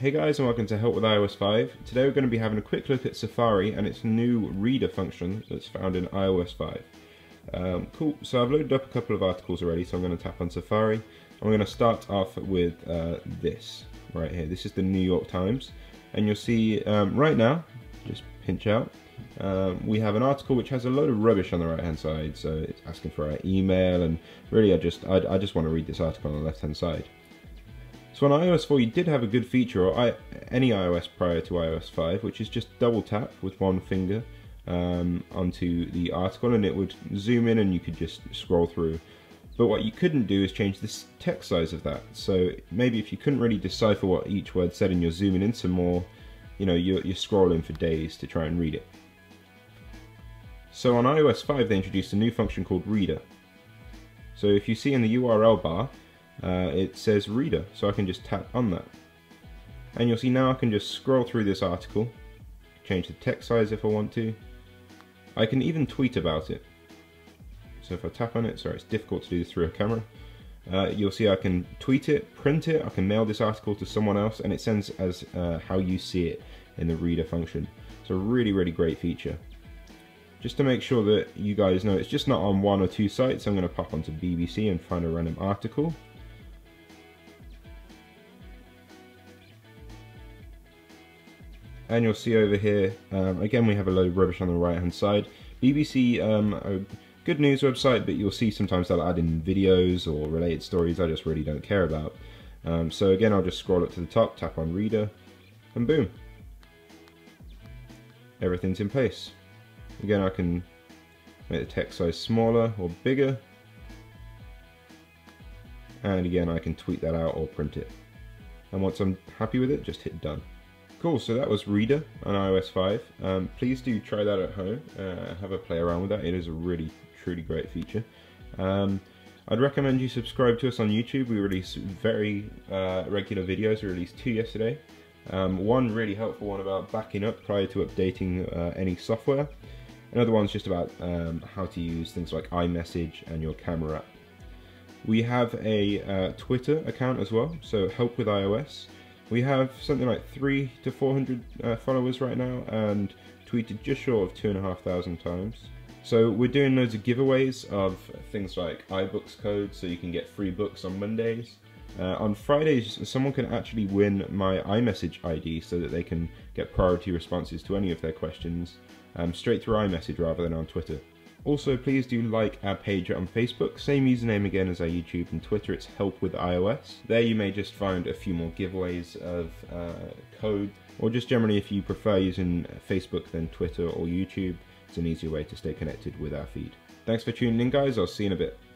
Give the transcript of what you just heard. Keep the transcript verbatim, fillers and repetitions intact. Hey guys, and welcome to Help with i O S five. Today we're going to be having a quick look at Safari and its new Reader function that's found in i O S five. Um, cool, so I've loaded up a couple of articles already, so I'm going to tap on Safari. And we're going to start off with uh, this right here. This is the New York Times. And you'll see um, right now, just pinch out, um, we have an article which has a load of rubbish on the right hand side. So it's asking for our email, and really I just, I, I just want to read this article on the left hand side. So on i O S four you did have a good feature, or I, any iOS prior to i O S five, which is just double tap with one finger um, onto the article and it would zoom in and you could just scroll through. But what you couldn't do is change the text size of that. So maybe if you couldn't really decipher what each word said and you're zooming in some more, you know, you're, you're scrolling for days to try and read it. So on i O S five they introduced a new function called Reader. So if you see in the U R L bar, Uh, it says Reader, so I can just tap on that. And you'll see now I can just scroll through this article, change the text size if I want to. I can even tweet about it. So if I tap on it, sorry, it's difficult to do this through a camera. Uh, you'll see I can tweet it, print it, I can mail this article to someone else, and it sends as uh, how you see it in the Reader function. It's a really, really great feature. Just to make sure that you guys know, it's just not on one or two sites. I'm going to pop onto B B C and find a random article. And you'll see over here, um, again we have a load of rubbish on the right hand side. B B C, um, a good news website, but you'll see sometimes they'll add in videos or related stories I just really don't care about. Um, so again, I'll just scroll up to the top, tap on Reader, and boom. Everything's in place. Again, I can make the text size smaller or bigger. And again, I can tweet that out or print it. And once I'm happy with it, just hit done. Cool, so that was Reader on i O S five. Um, please do try that at home, uh, have a play around with that. It is a really, truly great feature. Um, I'd recommend you subscribe to us on YouTube. We release very uh, regular videos. We released two yesterday. Um, one really helpful one about backing up prior to updating uh, any software. Another one's just about um, how to use things like iMessage and your camera app. We have a uh, Twitter account as well, so Help with i O S. We have something like three to four hundred uh, followers right now, and tweeted just short of two and a half thousand times. So we're doing loads of giveaways of things like iBooks codes, so you can get free books on Mondays. Uh, on Fridays, someone can actually win my iMessage I D, so that they can get priority responses to any of their questions um, straight through iMessage rather than on Twitter. Also, please do like our page on Facebook, same username again as our YouTube and Twitter, it's Help with i O S. There you may just find a few more giveaways of uh, code, or just generally if you prefer using Facebook than Twitter or YouTube, it's an easier way to stay connected with our feed. Thanks for tuning in guys, I'll see you in a bit.